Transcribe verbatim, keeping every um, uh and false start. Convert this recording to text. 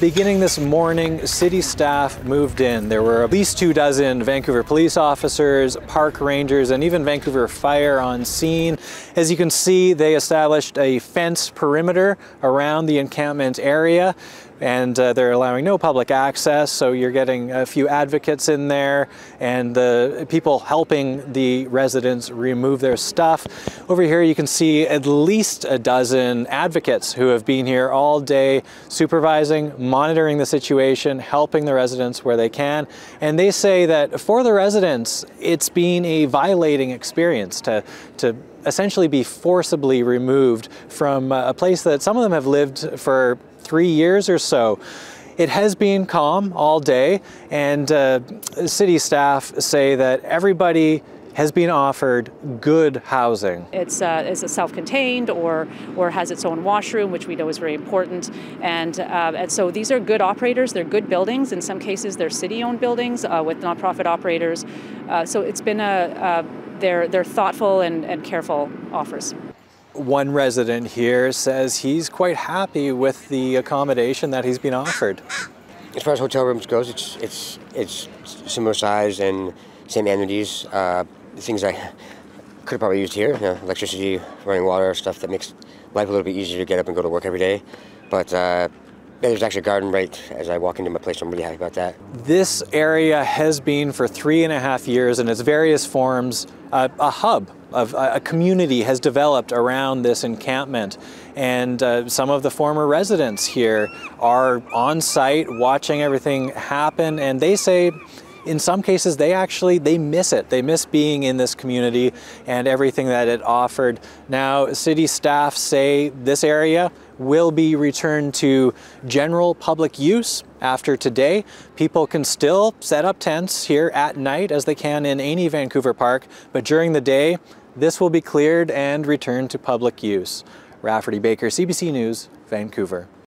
Beginning this morning, city staff moved in. There were at least two dozen Vancouver police officers, park rangers, and even Vancouver Fire on scene. As you can see, they established a fence perimeter around the encampment area, and uh, they're allowing no public access, so you're getting a few advocates in there and the people helping the residents remove their stuff. Over here, you can see at least a dozen advocates who have been here all day supervising, monitoring the situation, helping the residents where they can. And they say that for the residents, it's been a violating experience to, to essentially be forcibly removed from a place that some of them have lived for three years or so. It has been calm all day, and uh, city staff say that everybody has been offered good housing. It's, uh, it's self-contained or, or has its own washroom, which we know is very important. And, uh, and so these are good operators, they're good buildings. In some cases, they're city-owned buildings uh, with nonprofit operators. Uh, so it's been a, a, they're, they're thoughtful and, and careful offers. One resident here says he's quite happy with the accommodation that he's been offered. As far as hotel rooms goes, it's, it's, it's similar size and same amenities. Uh, things I could have probably used here, you know, electricity, running water, stuff that makes life a little bit easier to get up and go to work every day. But uh, there's actually a garden right as I walk into my place, so I'm really happy about that. This area has been for three and a half years in its various forms a, a hub of a community has developed around this encampment, and uh, some of the former residents here are on site watching everything happen, and they say in some cases, they actually, they miss it. They miss being in this community and everything that it offered. Now, city staff say this area will be returned to general public use after today. People can still set up tents here at night as they can in any Vancouver park, but during the day, this will be cleared and returned to public use. Rafferty Baker, C B C News, Vancouver.